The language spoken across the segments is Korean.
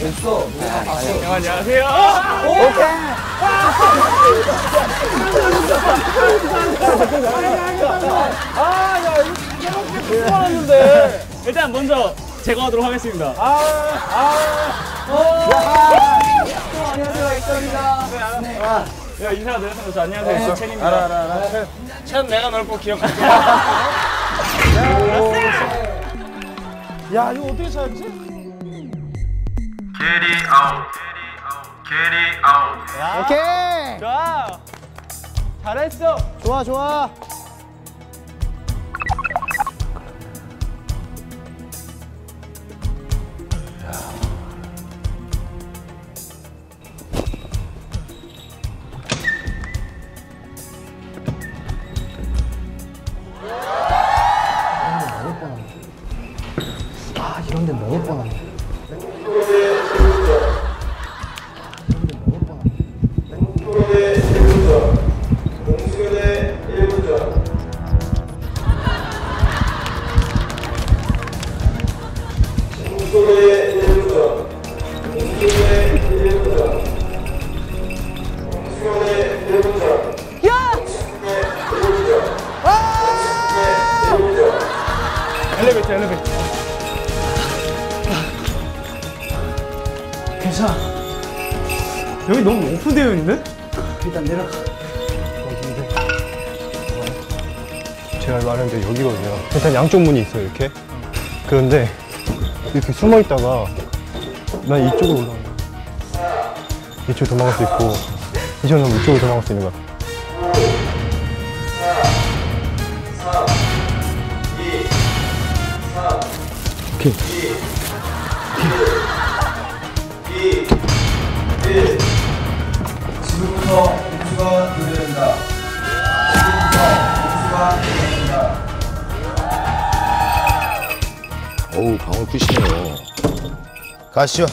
엑소. 안녕하세요. 아야 이거 진짜 못 봤는데. 일단 먼저 제거하도록 하겠습니다. 안녕하세요, 엑소입니다. 야 인사 드렸으면서 안녕하세요, 첸입니다. 첸 내가 널 꼭 기억할게. 야 이거 어떻게 찾았지? 캐리 아웃, 캐리 아웃. 오케이. 좋아. 잘했어. 좋아 좋아. 이런데 먹을 뻔하네. 공수교대 1분전. 공수교대 1분전. 공수교대 1분전. 공수교대 1분전. 공수교대 1분전. 야! 공수교대 1분전. 아! 공수교대 1분전. 엘리베이터, 엘리베이터. 괜찮아. 여기 너무 오픈되어 있는데? 일단 내려가. 제가 말하는데 여기거든요. 일단 양쪽 문이 있어요, 이렇게. 그런데 이렇게 숨어 있다가 난 이쪽으로 올라가는 거야. 이쪽으로 도망갈 수 있고 이전은 이쪽으로 도망갈 수 있는 거야. 4, 3, 2, 3, 오케이. 지금부터 공수가 교대된다. 어우, 방울 푸시네요. 가시죠.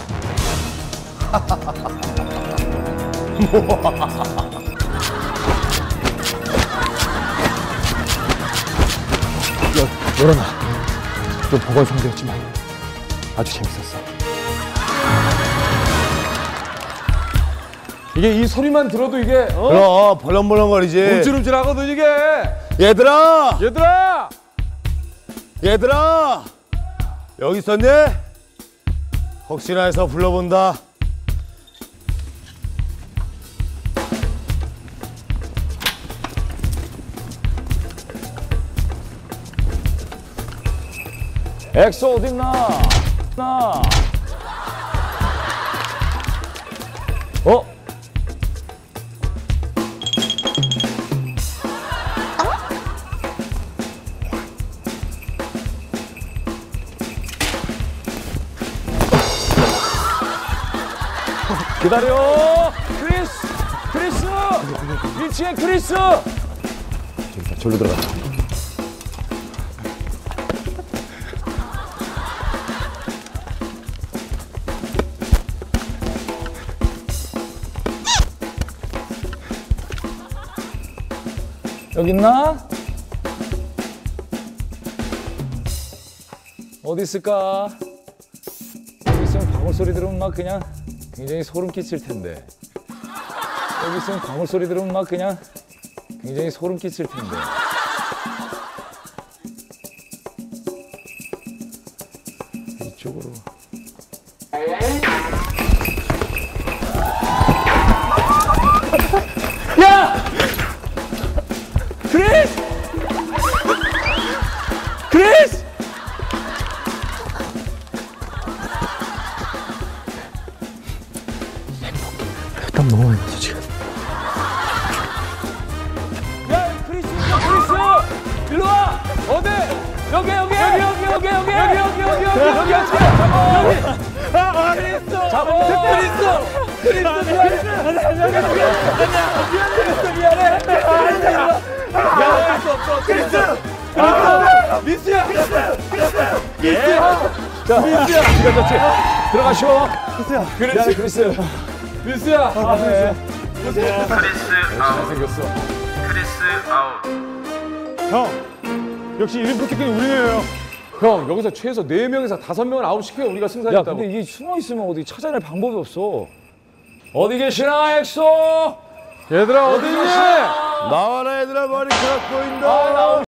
열어놔. 좀 보건성대였지만 아주 재밌었어. 이게 이 소리만 들어도 이게 그럼 벌렁벌렁거리지. 움찔움찔하거든 이게. 얘들아! 얘들아! 얘들아! 여기 있었니? 혹시나 해서 불러본다. 엑소 어딨나? 나. 어? 기다려! 크리스! 크리스! 1층에 크리스! 저기다, 절로 들어가. 여기 있나? 어디 있을까? 여기 있으면 방울 소리 들으면 막 그냥 굉장히 소름 끼칠 텐데. 여기 있으면 방울 소리 들으면 막 그냥 굉장히 소름 끼칠 텐데. 이쪽으로. 야! 크리스! 크리스! 땀 너무 많이 나서 지금. 야 크리스 있어. 크리스 일로 와. 어디? 여기 여기 여기 여기 여기 여기 여기 여기 여기 여기 잡아. 크리스 잡아. 크리스 미안해. 미안해. 야 크리스 미스야. 미스야. 자 미스야. 들어가시오. 미스야. 그렇지 크리스. 미스야! 아, 네. 미스야! 크리스 아웃! 잘생겼어. 크리스 아웃! 형! 역시 1분 킥은 우리예요. 형 여기서 최소 4명에서 5명을 아웃시켜야 우리가 승산이 있다고. 근데 이게 숨어있으면 어디 찾아낼 방법이 없어. 어디 계시나 엑소? 얘들아 어디 있니? 나와라 얘들아 머리 깎고 있나?